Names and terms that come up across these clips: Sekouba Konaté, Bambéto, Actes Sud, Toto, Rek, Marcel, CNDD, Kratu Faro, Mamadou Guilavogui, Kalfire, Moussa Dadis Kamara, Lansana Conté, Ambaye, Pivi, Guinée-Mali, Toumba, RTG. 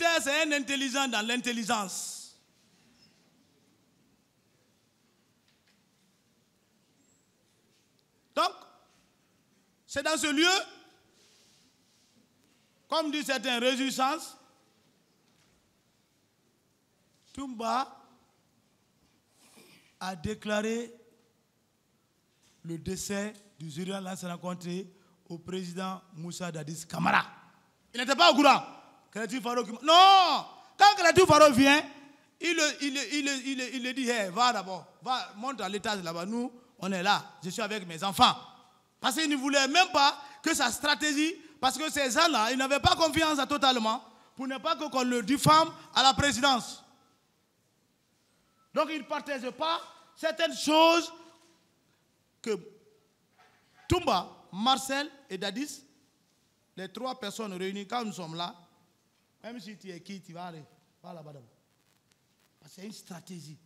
militaire, c'est un intelligent dans l'intelligence. Donc, c'est dans ce lieu, comme dit certains, réjouissance, Toumba a déclaré le décès du général Lansana Conté au président Moussa Dadis Kamara. Il n'était pas au courant. Kratu Faro qui... Non! Quand Kratu Faro vient, il dit, hey, va d'abord, va, monte à l'étage là-bas, nous, on est là, je suis avec mes enfants. Parce qu'il ne voulait même pas que sa stratégie, parce que ces gens-là, ils n'avaient pas confiance totalement, pour ne pas qu'on le diffame à la présidence. Donc il ne partageait pas certaines choses que Toumba, Marcel et Dadis, les trois personnes réunies, quand nous sommes là, même si tu es qui, tu vas aller, va là-bas d'abord. C'est une stratégie.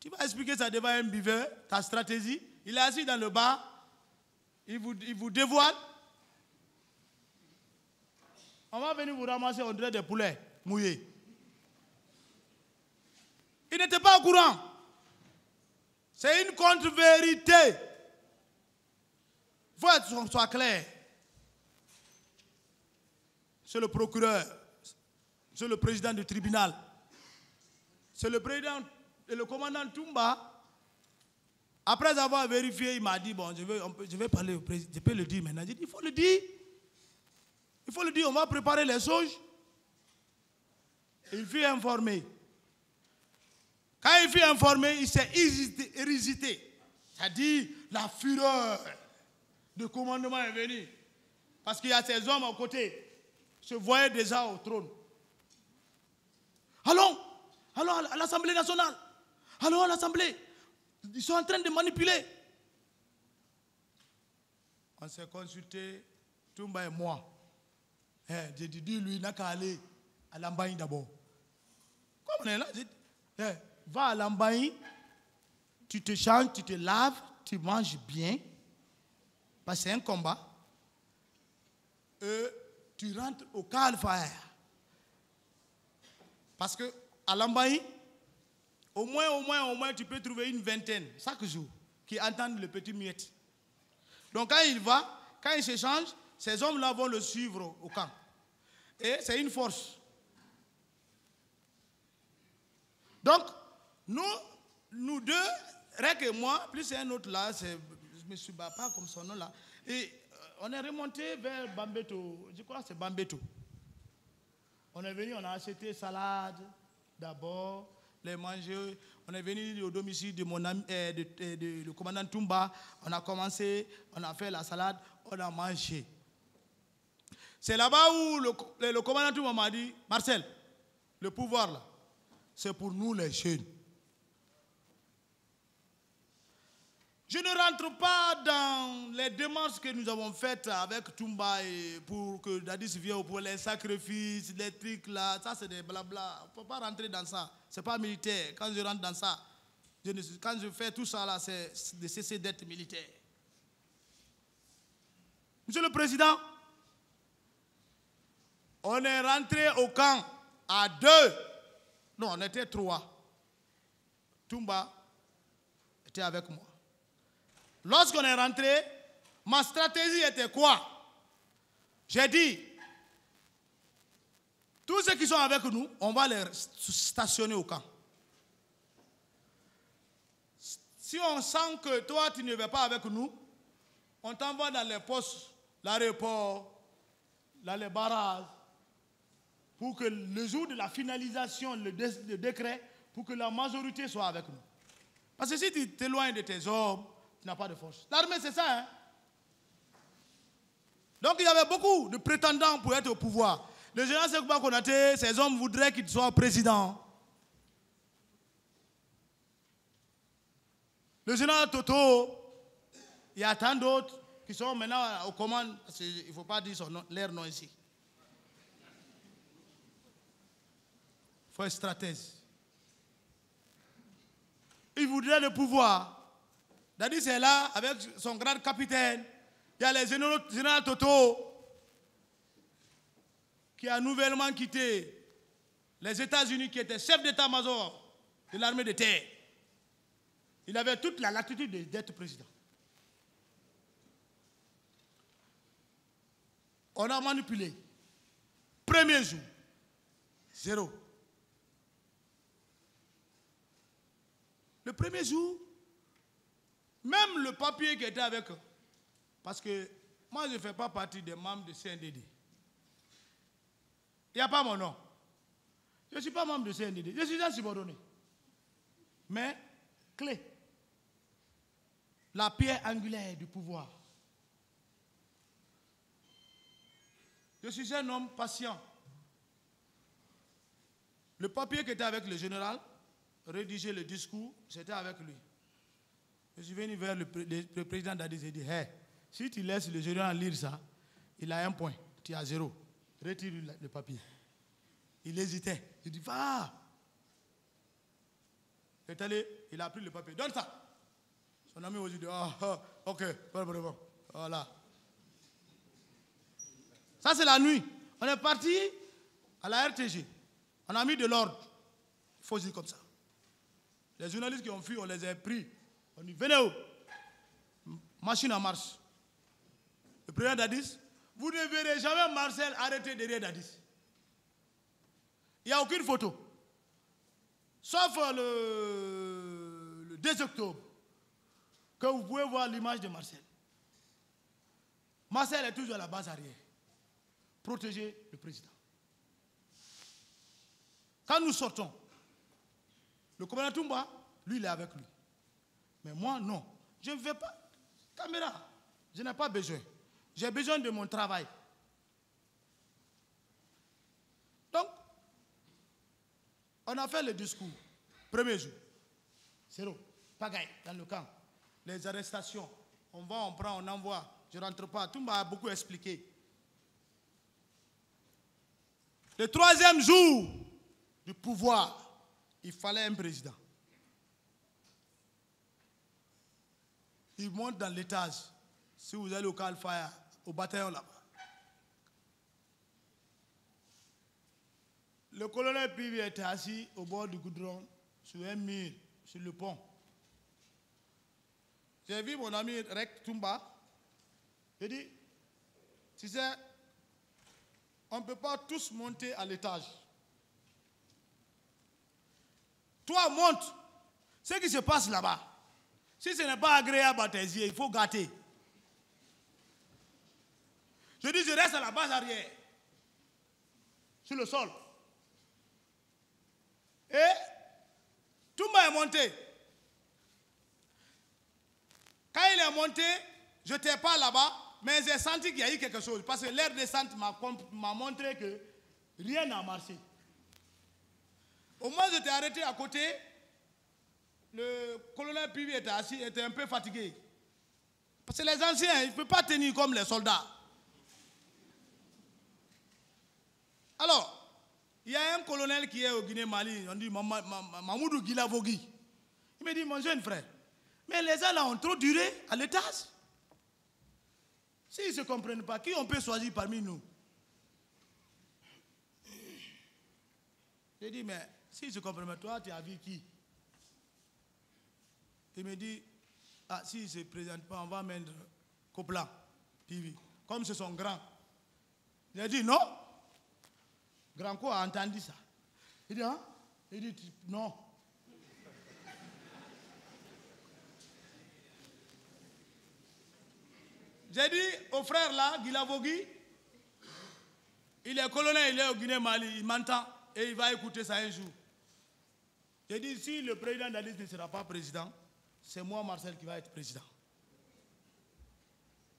Tu vas expliquer ça devant un buveur, ta stratégie. Il est assis dans le bar, il vous dévoile. On va venir vous ramasser, on dirait des poulets mouillés. Il n'était pas au courant. C'est une contre-vérité. Faut qu'on soit clair. C'est le procureur, c'est le président du tribunal, c'est le président et le commandant Toumba. Après avoir vérifié, il m'a dit, bon, je vais parler au président, je peux le dire maintenant. J'ai dit, il faut le dire. Il faut le dire, on va préparer les choses. Il fut informé. Quand il fut informé, il s'est irrité. C'est-à-dire, la fureur de commandement est venue. Parce qu'il y a ces hommes à côté se voyaient déjà au trône. Allons à l'Assemblée nationale. Allons à l'Assemblée. Ils sont en train de manipuler. On s'est consulté, Toumba et moi. Hey, j'ai dit, lui, il n'a qu'à aller à l'Ambaye d'abord. Comme on est là, j'ai dit, hey, va à l'Ambaye, tu te changes, tu te laves, tu manges bien, parce que c'est un combat. Et tu rentres au Kalfire. Parce que à l'Ambaye, au moins, tu peux trouver une vingtaine, chaque jour, qui entendent le petit miette. Donc quand il va, quand il se change, ces hommes-là vont le suivre au camp. Et c'est une force. Donc, nous deux, Rek et moi, plus un autre là, je ne me souviens pas comme son nom là, et on est remonté vers Bambéto, je crois que c'est Bambéto. On est venu, on a acheté salade d'abord, les manger, on est venu au domicile de mon ami, du commandant Toumba, on a commencé, on a fait la salade, on a mangé. C'est là-bas où le commandant Toumba m'a dit, Marcel, le pouvoir là, c'est pour nous les jeunes. Je ne rentre pas dans les démarches que nous avons faites avec Toumba et pour que Dadis vienne pour les sacrifices, les trucs là, ça c'est des blabla. On ne peut pas rentrer dans ça. Ce n'est pas militaire. Quand je rentre dans ça, quand je fais tout ça là, c'est de cesser d'être militaire. Monsieur le Président, on est rentré au camp à 2. Non, on était 3. Toumba était avec moi. Lorsqu'on est rentré, ma stratégie était quoi? J'ai dit, tous ceux qui sont avec nous, on va les stationner au camp. Si on sent que toi, tu ne vas pas avec nous, on t'envoie dans les postes, l'aéroport, dans les barrages, pour que le jour de la finalisation, le décret, pour que la majorité soit avec nous. Parce que si tu t'éloignes de tes hommes, tu n'as pas de force. L'armée, c'est ça, hein? Donc, il y avait beaucoup de prétendants pour être au pouvoir. Le général Sekouba Konaté, ces hommes voudraient qu'il soit président. Le général Toto, il y a tant d'autres qui sont maintenant aux commandes. Il ne faut pas dire leur nom ici. Il faut être stratège. Ils voudraient le pouvoir. Dadis est là avec son grand capitaine. Il y a les généraux Toto qui a nouvellement quitté les États-Unis, qui étaient chef d'état-major de l'armée de terre, il avait toute la latitude d'être président. On a manipulé. Premier jour, 0. Le premier jour, même le papier qui était avec eux, parce que moi je ne fais pas partie des membres du CNDD. Il n'y a pas mon nom. Je ne suis pas membre du CNDD, je suis un subordonné. Mais, clé, la pierre angulaire du pouvoir. Je suis un homme patient. Le papier qui était avec le général, rédiger le discours, c'était avec lui. Je suis venu vers le président Dadis et dit, hey, si tu laisses le général lire ça, il a un point, tu as 0. Retire le papier. Il hésitait. Je dis, va. Il est allé, il a pris le papier. Donne ça. Son ami aussi dit, ok, bon. Voilà. Ça, c'est la nuit. On est parti à la RTG. On a mis de l'ordre. Il faut dire comme ça. Les journalistes qui ont fui, on les a pris. On dit, venez où? Machine en marche. Le président Dadis, vous ne verrez jamais Marcel arrêté derrière Dadis. Il n'y a aucune photo. Sauf le 2 octobre, que vous pouvez voir l'image de Marcel. Marcel est toujours à la base arrière. Protéger le président. Quand nous sortons, le commandant Toumba, lui, il est avec lui. Mais moi, non. Je ne vais pas. Caméra, je n'ai pas besoin. J'ai besoin de mon travail. Donc, on a fait le discours. Premier jour, 0. Pagaille dans le camp. Les arrestations. On va, on prend, on envoie. Je ne rentre pas. Toumba a beaucoup expliqué. Le troisième jour du pouvoir, il fallait un président. Il monte dans l'étage. Si vous allez au Kalfire, au bataillon là-bas. Le colonel Pivi était assis au bord du goudron, sur un mur, sur le pont. J'ai vu mon ami Rek Toumba. Il dit, tu sais, on ne peut pas tous monter à l'étage. Toi, monte. Ce qui se passe là-bas, si ce n'est pas agréable à tes yeux, il faut gâter. Je dis, je reste à la base arrière, sur le sol. Et tout le monde est monté. Quand il est monté, je n'étais pas là-bas, mais j'ai senti qu'il y a eu quelque chose, parce que l'air descente m'a montré que rien n'a marché. Au moment où j'étais arrêté à côté, le colonel Pivi était assis, il était un peu fatigué. Parce que les anciens, ils ne peuvent pas tenir comme les soldats. Alors, il y a un colonel qui est au Guinée-Mali, on dit Mamadou Guilavogui. Il me dit, mon jeune frère, mais les gens là ont trop duré à l'étage. S'ils ne se comprennent pas, qui on peut choisir parmi nous? J'ai dit, mais s'ils ne se comprennent pas, toi, tu as vu qui? Il me dit, ah, s'ils ne se présentent pas, on va mettre Coplan, Pivi, comme ce sont grands. J'ai dit, non. Granco a entendu ça. Il dit, hein? Il dit, non. J'ai dit au frère là, Guilavogui, il est colonel, il est au Guinée-Mali, il m'entend et il va écouter ça un jour. J'ai dit, si le président Dadis ne sera pas président, c'est moi, Marcel, qui va être président.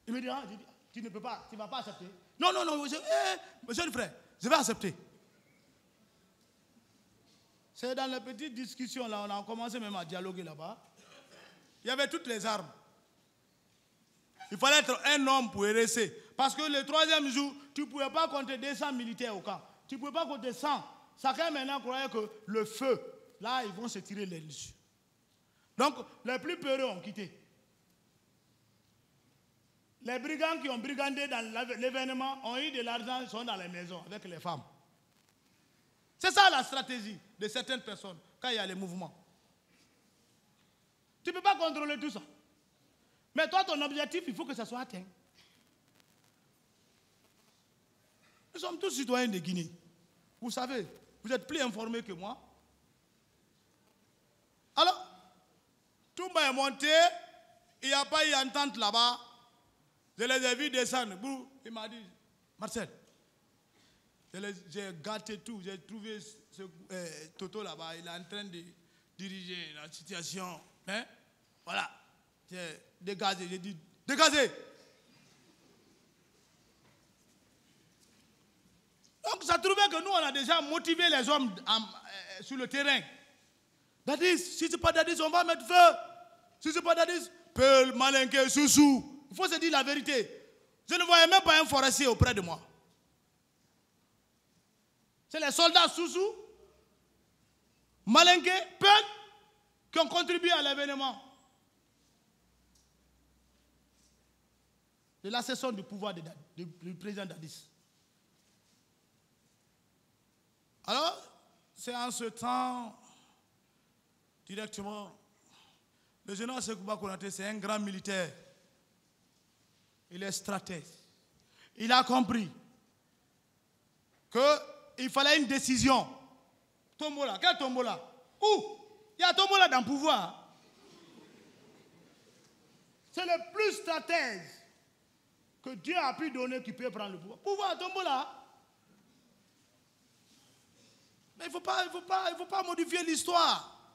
Il me dit, ah, tu ne peux pas, tu ne vas pas accepter. Non, non, non, monsieur le frère, je vais accepter. C'est dans les petites discussions là, on a commencé même à dialoguer là-bas. Il y avait toutes les armes. Il fallait être un homme pour RSC. Parce que le troisième jour, tu ne pouvais pas compter 200 militaires au camp. Tu ne pouvais pas compter 100. Chacun maintenant croyait que le feu, là, ils vont se tirer les dessus. Donc, les plus peureux ont quitté. Les brigands qui ont brigandé dans l'événement ont eu de l'argent, sont dans les maisons avec les femmes. C'est ça la stratégie de certaines personnes quand il y a les mouvements. Tu ne peux pas contrôler tout ça. Mais toi, ton objectif, il faut que ça soit atteint. Nous sommes tous citoyens de Guinée. Vous savez, vous êtes plus informés que moi. Alors, Toumba est monté, il n'y a pas eu entente là-bas. Je les ai vus descendre. Il m'a dit, Marcel, j'ai gâté tout. J'ai trouvé ce Toto là-bas. Il est en train de diriger la situation. Hein? Voilà. J'ai dégazé. J'ai dit, dégazé! Donc ça trouvait que nous, on a déjà motivé les hommes sur le terrain. Dadis, si c'est pas Dadis, on va mettre feu. Si c'est pas Dadis, Peul, Malinké, Soussou. Il faut se dire la vérité. Je ne voyais même pas un forestier auprès de moi. C'est les soldats Soussou, Malinké, Peul, qui ont contribué à l'événement de la cession du pouvoir du président Dadis. Alors, c'est en ce temps, directement, le général Sekouba Konaté, c'est un grand militaire. Il est stratège. Il a compris qu'il fallait une décision. Tombola, quel tombola? Où? Il y a tombola dans le pouvoir. C'est le plus stratège que Dieu a pu donner qui peut prendre le pouvoir. Pouvoir, tombola. Mais il ne faut pas modifier l'histoire.